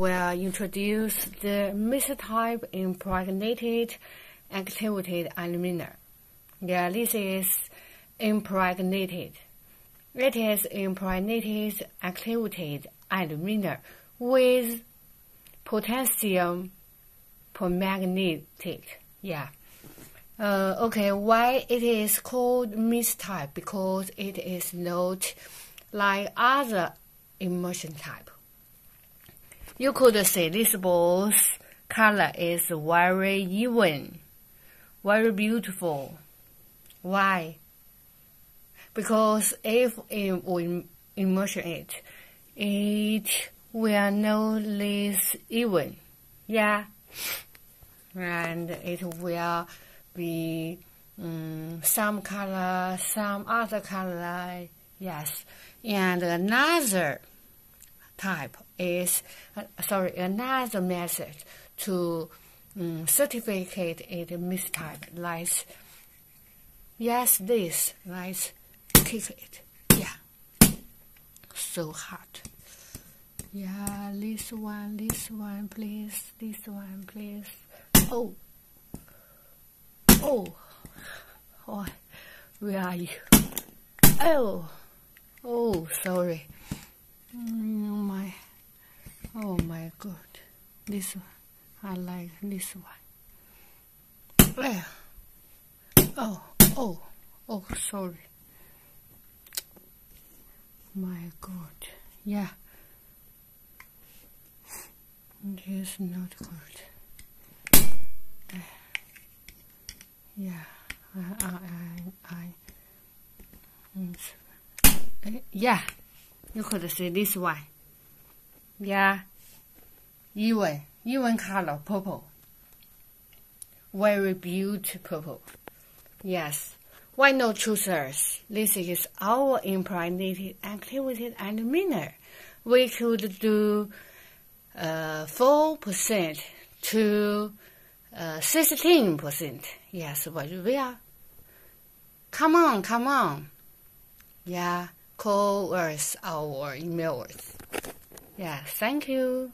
will introduce the mesotype impregnated activated alumina. Yeah, this is impregnated. It is impregnated activated alumina with potassium permanganate. Yeah. Okay, why it is called mistype? Because it is not like other emulsion type. You could see this ball's color is very even, very beautiful. Why? Because if we emulsion it, it will not less even. Yeah. And it will be some color, some other color, yes. And another type is, another method to certificate it mistype, like, yes, this, like, kick it, yeah, so hard. Yeah, this one, please, oh. Oh, oh, where are you? Oh, oh, sorry. Oh my God, this one. I like this one. Well, oh, oh, oh, sorry. My God, yeah, it is not good. Yeah, yeah, you could see this one. Yeah, even color, purple. Very beautiful purple. Yes, why not choose us? This is our impregnated activated alumina. We could do 4% to 16%. Yes, but we are. Come on, come on. Yeah, call us our emailers. Yeah, thank you.